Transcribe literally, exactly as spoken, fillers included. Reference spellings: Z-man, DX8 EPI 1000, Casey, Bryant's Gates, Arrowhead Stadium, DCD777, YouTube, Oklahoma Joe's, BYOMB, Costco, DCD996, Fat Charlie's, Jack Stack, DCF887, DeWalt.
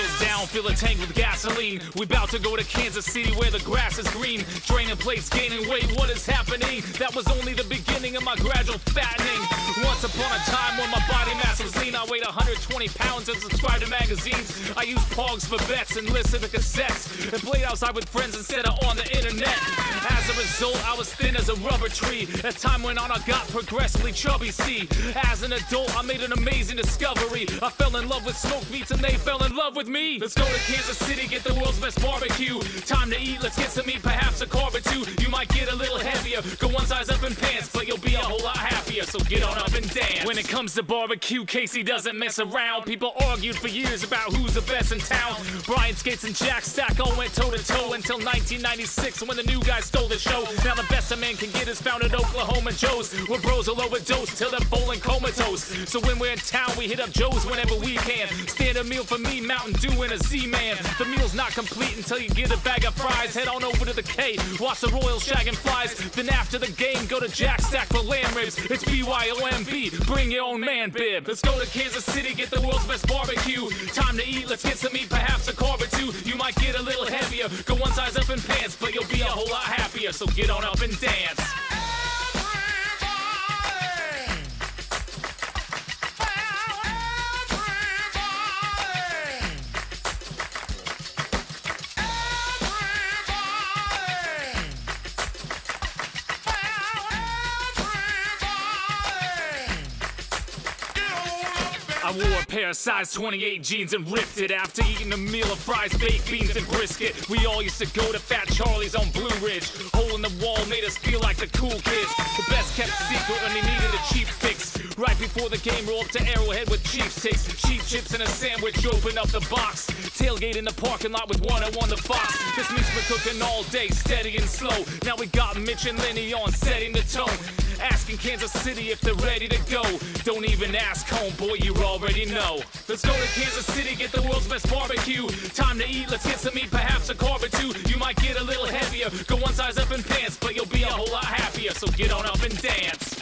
windows down, feeling tanked with gasoline. We about to go to Kansas City where the grass is green. Draining plates, gaining weight, what is happening? That was only the beginning of my gradual fattening. Once upon a time when my body mass was lean, I weighed one hundred twenty pounds and subscribed to magazines. I used pogs for bets and listened to cassettes and played outside with friends instead of on the internet. As a result, I was thin as a rubber tree. As time went on, I got progressively chubby, see. As an adult, I made an amazing discovery. I fell in love with smoked meats and they fell in love with me. Let's go to Kansas City, get the world's best barbecue. Time to eat, let's get some meat, perhaps a carb or two. You might get a little heavier, go one size up in pants, but you'll be a whole lot happier, so get on up and dance. When it comes to barbecue, Casey doesn't mess around. People argued for years about who's the best in town. Bryant's Gates and Jack Stack all went toe-to-toe until nineteen ninety-six when the new guy stole the show. Now the best a man can get is found at Oklahoma Joe's, where bros will overdose till they're bowling comatose. So when we're in town, we hit up Joe's whenever we can. Standard meal for me, Mountain Dew and a Z-man. The meal's not complete until you get a bag of fries. Head on over to the K, watch the Royals shagging flies. Then after the game, go to Jack Stack for lamb ribs. It's B Y O M B, bring your own man bib. Let's go to Kansas City, get the world's best barbecue. Time to eat, let's get some meat, perhaps a carb or two. You might get a little heavier, go one size up in pants, but you'll be a whole lot happier, so get on up and dance. I wore a pair of size twenty-eight jeans and ripped it after eating a meal of fries, baked beans, and brisket. We all used to go to Fat Charlie's on Blue Ridge. Hole in the wall made us feel like the cool kids. The best kept secret when they needed a cheap fix. Right before the game, roll up to Arrowhead with Chiefs ticks. Cheap chips and a sandwich, open up the box. Tailgate in the parking lot with one and one the fox. This meat's been cooking all day, steady and slow. Now we got Mitch and Lenny on, setting the tone. Asking Kansas City if they're ready to go. Don't even ask, homeboy, you already know. Let's go to Kansas City, get the world's best barbecue. Time to eat, let's get some meat, perhaps a carb or two. You might get a little heavier, go one size up in pants, but you'll be a whole lot happier, so get on up and dance.